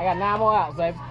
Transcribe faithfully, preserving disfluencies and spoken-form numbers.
I got nine more out, Xavier.